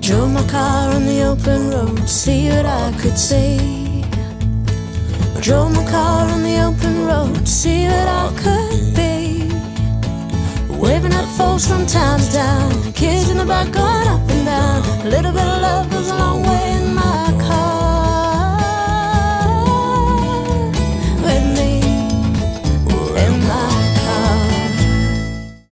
Drove my car on the open road to see what I could see. I drove my car on the open road to see what I could be. Waving at folks from time to time, kids in the back going up and down. A little bit of love goes a long way.